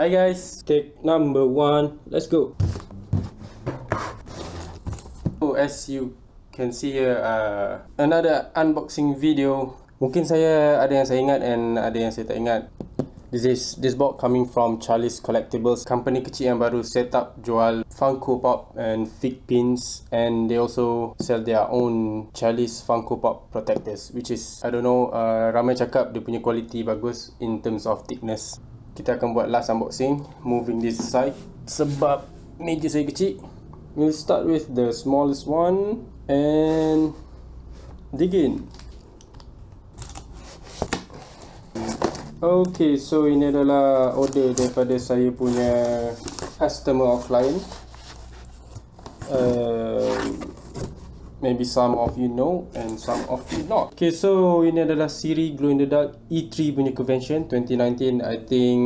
Hi guys, take number one, let's go. Oh, as you can see here, another unboxing video. Mungkin saya ada yang saya ingat and ada yang saya tak ingat. This box coming from Charlie's Collectibles, company kecil yang baru set up jual Funko Pop and fig pins, and they also sell their own Charlie's Funko Pop protectors, which is, I don't know, ramai cakap dia punya quality bagus in terms of thickness. Kita akan buat last unboxing, moving this side sebab meja saya kecil. We'll start with the smallest one and dig in. Okay, so ini adalah order daripada saya punya customer or client. Maybe some of you know and some of you not. Okay, so ini adalah siri Glow in the Dark E3 punya convention 2019. I think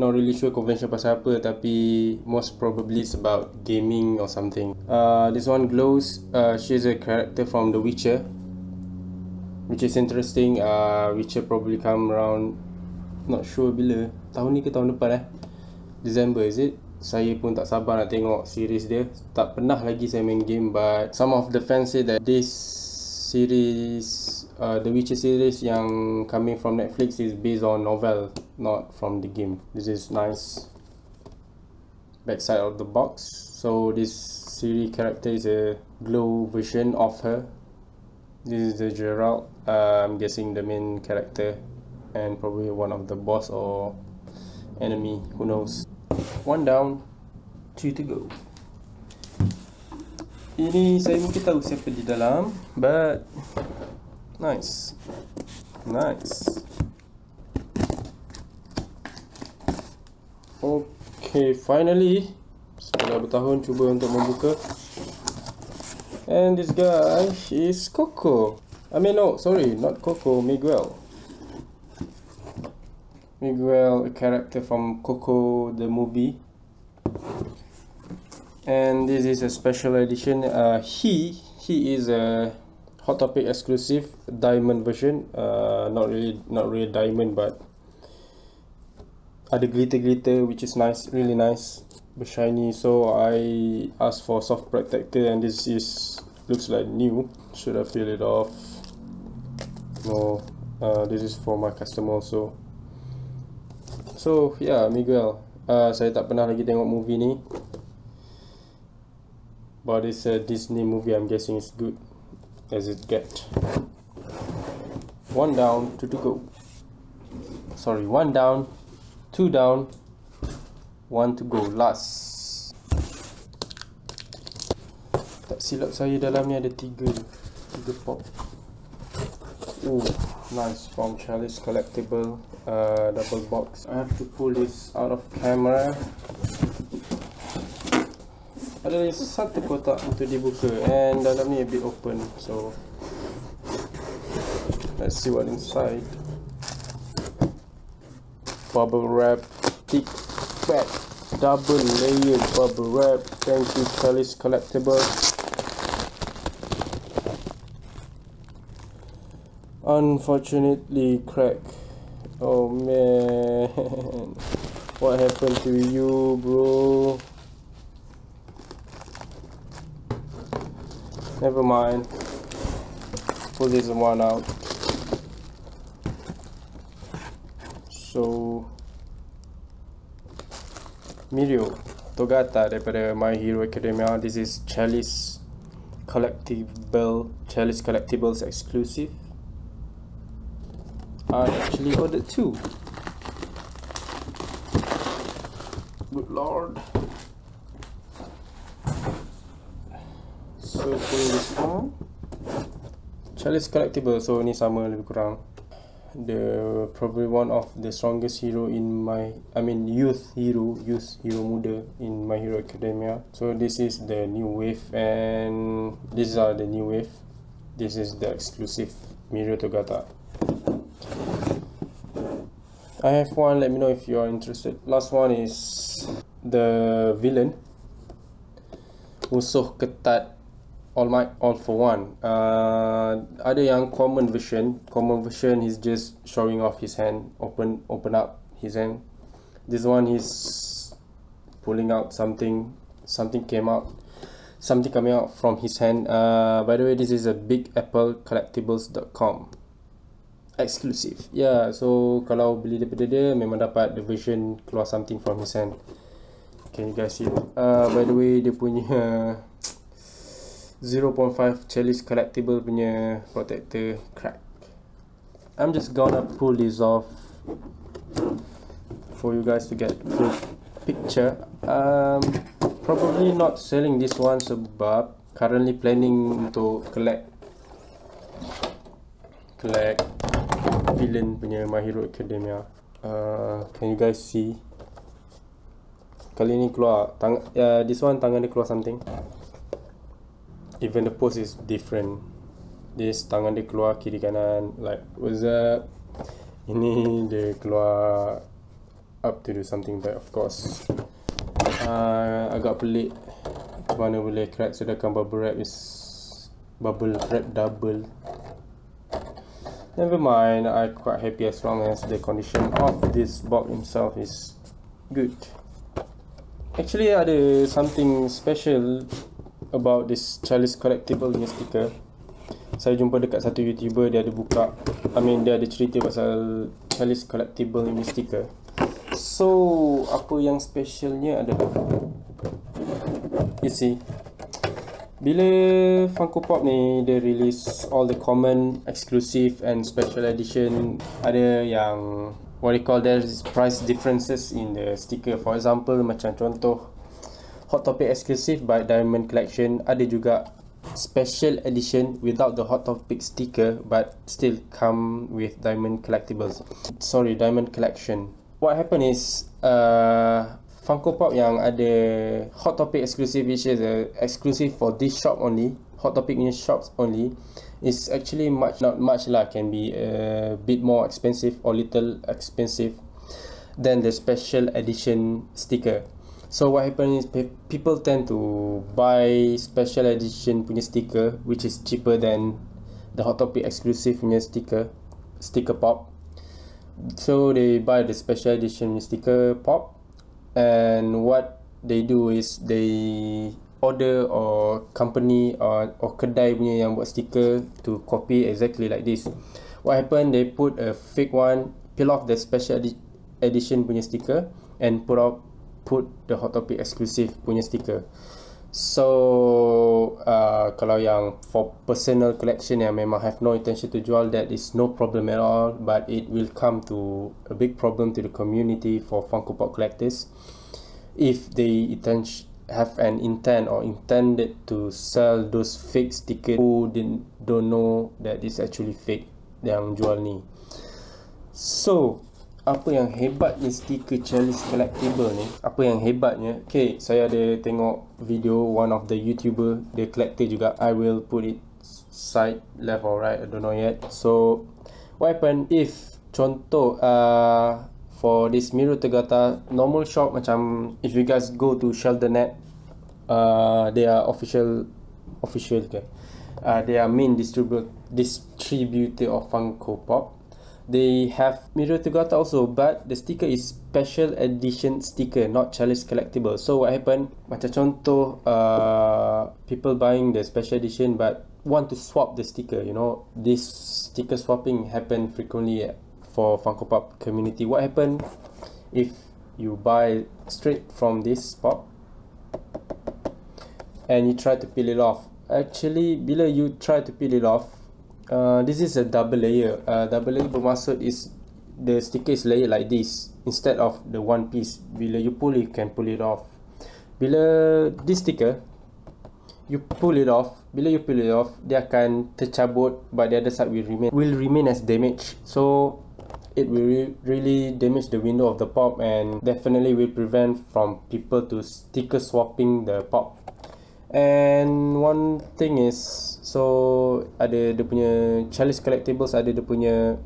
not really sure convention pasal apa, tapi most probably it's about gaming or something. This one glows. She's a character from The Witcher, which is interesting. Witcher probably come around, not sure bila, tahun ni ke tahun depan December is it? Saya pun tak sabar nak tengok series dia. Tak pernah lagi saya main game, but some of the fans say that this series, The Witcher series yang coming from Netflix is based on novel, not from the game. This is nice. Backside of the box. So this series character is a glow version of her. This is the Geralt, I'm guessing the main character, and probably one of the boss or enemy, who knows. One down, two to go. Ini saya mungkin tahu siapa di dalam, but nice, nice. Okay, finally, setelah bertahun cuba untuk membuka. And this guy is Coco. I mean, no, sorry, not Coco, Miguel. Miguel, a character from Coco the movie, and this is a special edition. He is a Hot Topic exclusive diamond version. Not really diamond, but ada glitter, which is nice, really nice, but shiny. So I asked for soft protector, and this is looks like new. Should I peel it off? No. This is for my customer also. So yeah, Miguel, saya tak pernah lagi tengok movie ni, but it's a Disney movie, I'm guessing it's good as it get. One down, two to go. Sorry, one down, two down, one to go, last. Tak silap saya dalam ni ada tiga pop. Oh, nice, from Chalice Collectible, double box. I have to pull this out of camera. Ada satu kotak untuk dibuka, and dalam ni a bit open, so let's see what inside. Bubble wrap, thick fat double layer bubble wrap. Thank you, Charlie's Collectibles. Unfortunately crack. Oh man, what happened to you, bro? Never mind, pull this one out. So Mirio Togata daripada My Hero Academia. This is Chalice Collectibles exclusive. I actually ordered two. Good lord. So pulling this on. Chalice Collectible. So ni sama lebih kurang. The probably one of the strongest hero in my, I mean youth hero muda in My Hero Academia. So this is the new wave, and these are the new wave. This is the exclusive Mirio Togata. I have one, let me know if you are interested. Last one is the villain, musuh ketat All Might, All for One. Ada yang common version. Common version is just showing off his hand, open up his hand. This one he's pulling out something. Something coming out from his hand. By the way, this is a Big Apple Collectibles.com exclusive. Yeah, so kalau beli daripada dia memang dapat the version keluar something from his hand. Can you guys see it? By the way, dia punya 0.5 Chalice Collectible punya protector crack. I'm just gonna pull this off for you guys to get a good picture. Probably not selling this one sebab currently planning untuk collect villain punya My Hero Academia. Can you guys see? Kali ni keluar tangan, this one tangan dia keluar something. Even the pose is different. This tangan dia keluar kiri kanan like what's up. Ini dia keluar up to do something, but of course agak pelik mana boleh crack sedangkan bubble wrap double. Never mind, I'm quite happy as long as the condition of this box himself is good. Actually, ada something special about this Charlie's Collectibles ni sticker. Saya jumpa dekat satu YouTuber, dia ada buka, dia ada cerita pasal Charlie's Collectibles ni sticker. So, apa yang specialnya adalah, you see, bila Funko Pop ni dia release all the common, exclusive and special edition, ada yang what they call there is price differences in the sticker. For example, macam contoh Hot Topic exclusive by Diamond Collection, ada juga special edition without the Hot Topic sticker but still come with Diamond Collectibles. Sorry, Diamond Collection. What happened is Funko Pop yang ada Hot Topic exclusive, which is exclusive for this shop only, Hot Topic in shops only, is actually not much lah, can be a bit more expensive or little expensive than the special edition sticker. So what happens is people tend to buy special edition punya sticker, which is cheaper than the Hot Topic exclusive punya sticker pop. So they buy the special edition sticker pop. And what they do is they order or company or kedai punya yang buat sticker to copy exactly like this. What happened, they put a fake one, peel off the special edition punya sticker and put the Hot Topic exclusive punya sticker. So kalau yang for personal collection yang memang have no intention to jual, that is no problem at all, but it will come to a big problem to the community for Funko Pop collectors if they have an intent or intended to sell those fake stickers who don't know that it's actually fake yang jual ni. So apa yang hebatnya stiker Chalice Collectibles ni, apa yang hebatnya, okay, saya ada tengok video one of the YouTuber, the collector juga. I will put it side left or right, I don't know yet. So what happen if contoh for this Mirio Togata normal shop, macam if you guys go to Shelternet, they are official ke, they are main distributor of Funko Pop. They have Mirio Togata also, but the sticker is special edition sticker, not Chalice Collectibles. So what happened, macam contoh people buying the special edition but want to swap the sticker. You know, this sticker swapping happen frequently for Funko Pop community. What happened if you buy straight from this pop and you try to peel it off? Actually, bila you try to peel it off, this is a double layer. Double layer bermaksud is the sticker is layer like this instead of the one piece. Bila you pull, you can pull it off. Bila this sticker, you pull it off. Bila you pull it off, dia akan tercabut, but the other side will remain as damage. So it will really damage the window of the pop and definitely will prevent from people to sticker swapping the pop. And one thing is, so ada dia punya Chalice Collectibles, ada dia punya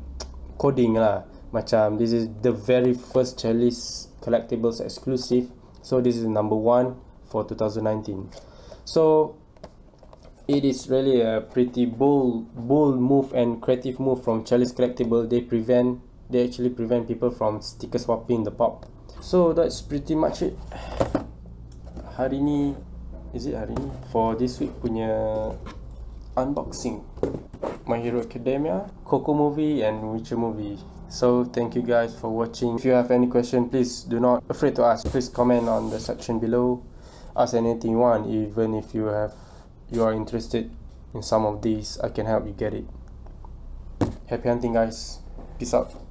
coding lah, macam this is the very first Chalice Collectibles exclusive, so this is number 1 for 2019. So it is really a pretty bold move and creative move from Chalice Collectibles. They actually prevent people from sticker swapping the pop. So that's pretty much it hari ni. Is it hari ni? For this week punya unboxing, My Hero Academia, Coco movie and Witcher movie. So thank you guys for watching. If you have any question, please do not afraid to ask. Please comment on the section below. Ask anything you want, even if you are interested in some of these, I can help you get it. Happy hunting guys, peace out.